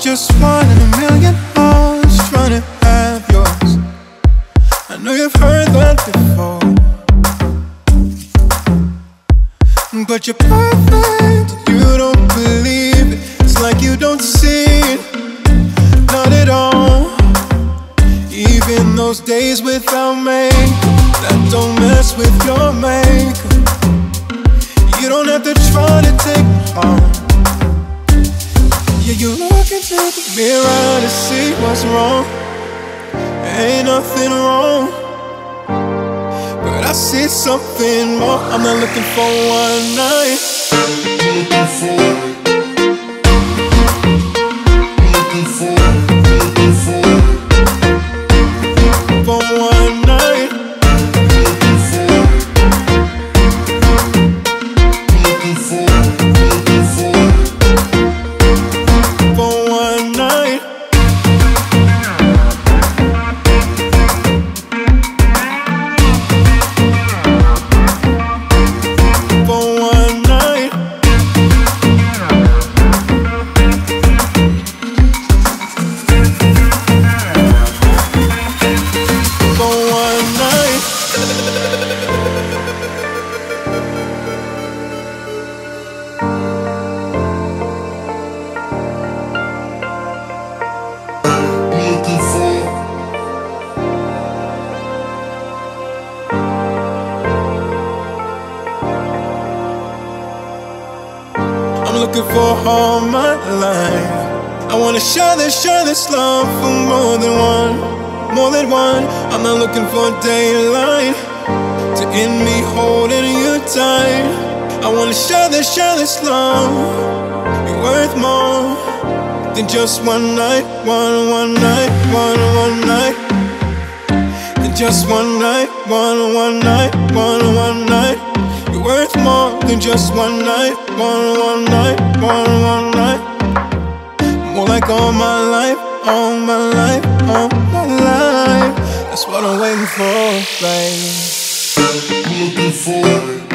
I'm just one in a million hearts trying to have yours. I know you've heard that before, but you're perfect, you don't believe it. It's like you don't see it, not at all. Even those days without me, that don't mess with your makeup. You don't have to try to take me on. Yeah, you look into the mirror to see what's wrong. Ain't nothing wrong, but I see something more. I'm not looking for one night, for all my life. I wanna share this love for more than one, more than one. I'm not looking for daylight to end me holding you tight. I wanna share this love. You're worth more than just one night, one night, one night. Than just one night, one night, one night. You're worth more than just one night, one night, one night. More like all my life, all my life, all my life. That's what I'm waiting for, baby. Looking for